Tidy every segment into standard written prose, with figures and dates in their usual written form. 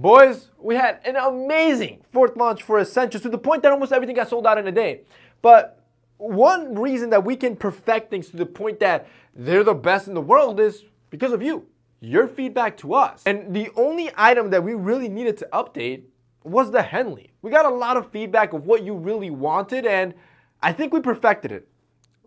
Boys, we had an amazing fourth launch for ESNTLS to the point that almost everything got sold out in a day. But one reason that we can perfect things to the point that they're the best in the world is because of you, your feedback to us. And the only item that we really needed to update was the Henley. We got a lot of feedback of what you really wanted, and I think we perfected it.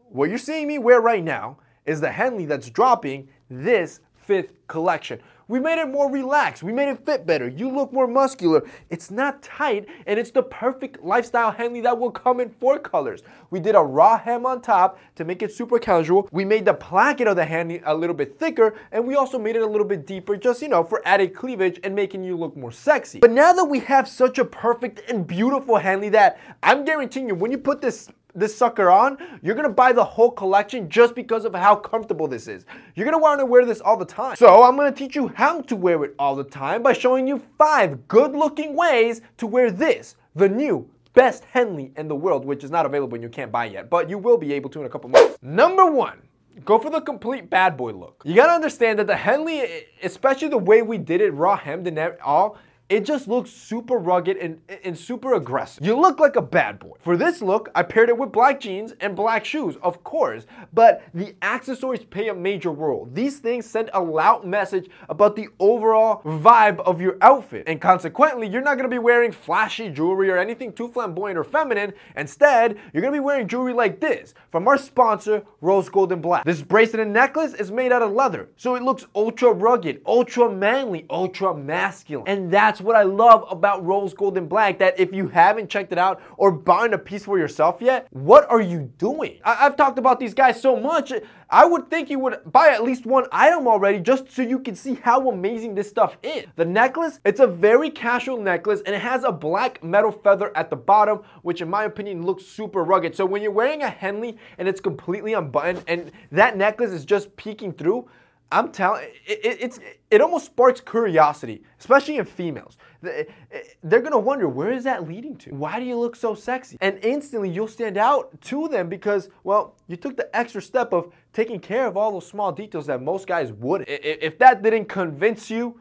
What you're seeing me wear right now is the Henley that's dropping this fifth collection. We made it more relaxed, we made it fit better, you look more muscular, it's not tight, and it's the perfect lifestyle Henley that will come in 4 colors. We did a raw hem on top to make it super casual, we made the placket of the Henley a little bit thicker, and we also made it a little bit deeper just, you know, for added cleavage and making you look more sexy. But now that we have such a perfect and beautiful Henley that I'm guaranteeing you, when you put this sucker on, you're gonna buy the whole collection just because of how comfortable this is. You're gonna want to wear this all the time. So I'm gonna teach you how to wear it all the time by showing you 5 good looking ways to wear this, the new best Henley in the world, which is not available and you can't buy yet, but you will be able to in a couple months. Number 1, go for the complete bad boy look. You gotta understand that the Henley, especially the way we did it, raw hemmed and all, it just looks super rugged and super aggressive. You look like a bad boy. For this look, I paired it with black jeans and black shoes, of course, but the accessories play a major role. These things send a loud message about the overall vibe of your outfit, and consequently, you're not gonna be wearing flashy jewelry or anything too flamboyant or feminine. Instead, you're gonna be wearing jewelry like this from our sponsor, Rose Gold and Black. This bracelet and necklace is made out of leather, so it looks ultra rugged, ultra manly, ultra masculine, and that's what I love about Rose Gold and Black, that if you haven't checked it out or bought a piece for yourself yet, what are you doing? I've talked about these guys so much, I would think you would buy at least 1 item already just so you can see how amazing this stuff is. The necklace, it's a very casual necklace and it has a black metal feather at the bottom, which in my opinion looks super rugged. So when you're wearing a Henley and it's completely unbuttoned and that necklace is just peeking through, I'm telling, it almost sparks curiosity, especially in females. They're gonna wonder, where is that leading to? Why do you look so sexy? And instantly you'll stand out to them because, well, you took the extra step of taking care of all those small details that most guys wouldn't. If that didn't convince you,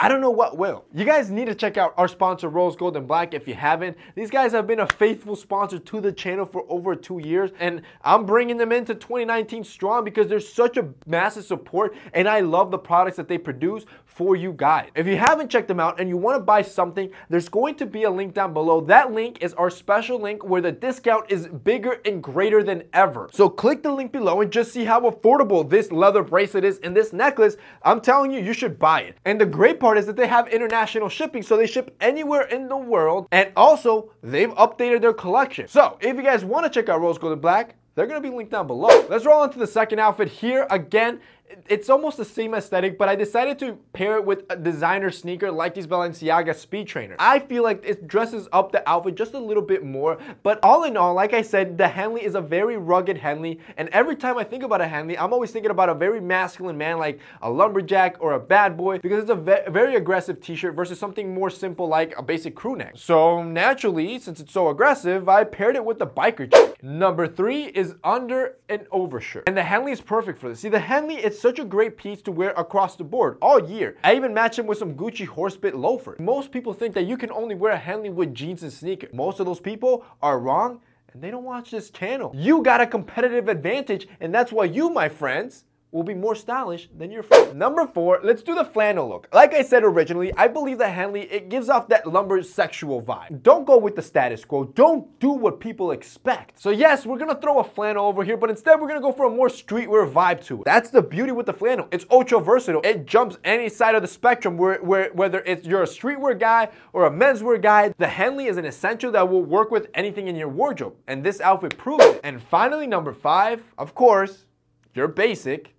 I don't know what will. You guys need to check out our sponsor, Rose Gold and Black, if you haven't. These guys have been a faithful sponsor to the channel for over 2 years, and I'm bringing them into 2019 strong because there's such a massive support, and I love the products that they produce for you guys. If you haven't checked them out and you wanna buy something, there's going to be a link down below. That link is our special link where the discount is bigger and greater than ever. So click the link below and just see how affordable this leather bracelet is and this necklace. I'm telling you, you should buy it. And the great part is that they have international shipping, so they ship anywhere in the world, and also they've updated their collection. So if you guys want to check out Rose Gold and Black, they're gonna be linked down below. Let's roll on to the second outfit. Here again, it's almost the same aesthetic, but I decided to pair it with a designer sneaker like these Balenciaga Speed Trainer. I feel like it dresses up the outfit just a little bit more, but all in all, like I said, the Henley is a very rugged Henley, and every time I think about a Henley, I'm always thinking about a very masculine man like a lumberjack or a bad boy, because it's a very aggressive t-shirt versus something more simple like a basic crew neck. So naturally, since it's so aggressive, I paired it with the biker jacket. Number 3 is under and overshirt, and the Henley is perfect for this. See, the Henley, it's such a great piece to wear across the board all year. I even matched him with some Gucci horsebit loafers. Most people think that you can only wear a Henley with jeans and sneakers. Most of those people are wrong, and they don't watch this channel. You got a competitive advantage, and that's why you, my friends, will be more stylish than your friend. Number 4, let's do the flannel look. Like I said originally, I believe that Henley, it gives off that lumber sexual vibe. Don't go with the status quo. Don't do what people expect. So yes, we're gonna throw a flannel over here, but instead we're gonna go for a more streetwear vibe to it. That's the beauty with the flannel. It's ultra versatile. It jumps any side of the spectrum, whether it's you're a streetwear guy or a menswear guy. The Henley is an essential that will work with anything in your wardrobe, and this outfit proves it. And finally, number 5, of course, your basic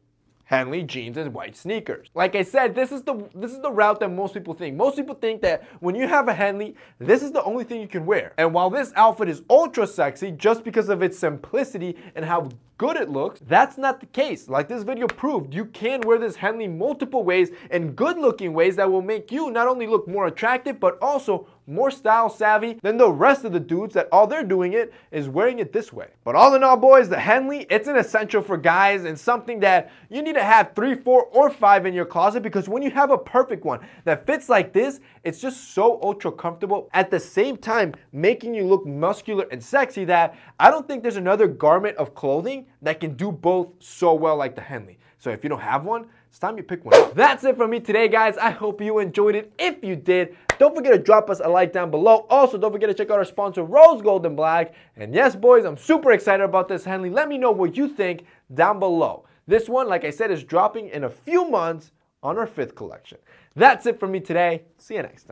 Henley jeans and white sneakers. Like I said, this is the route that most people think. Most people think that when you have a Henley, this is the only thing you can wear. And while this outfit is ultra sexy just because of its simplicity and how good it looks, that's not the case. Like this video proved, you can wear this Henley multiple ways and good looking ways that will make you not only look more attractive, but also more style savvy than the rest of the dudes that all they're doing it is wearing it this way. But all in all, boys, the Henley, it's an essential for guys and something that you need to have 3, 4, or 5 in your closet, because when you have a perfect one that fits like this, it's just so ultra comfortable, at the same time making you look muscular and sexy, that I don't think there's another garment of clothing that can do both so well like the Henley. So if you don't have one, it's time you pick one up. That's it from me today, guys. I hope you enjoyed it. If you did, don't forget to drop us a like down below. Also, don't forget to check out our sponsor, Rose Gold and Black. And yes, boys, I'm super excited about this Henley. Let me know what you think down below. This one, like I said, is dropping in a few months on our 5th collection. That's it from me today. See you next time.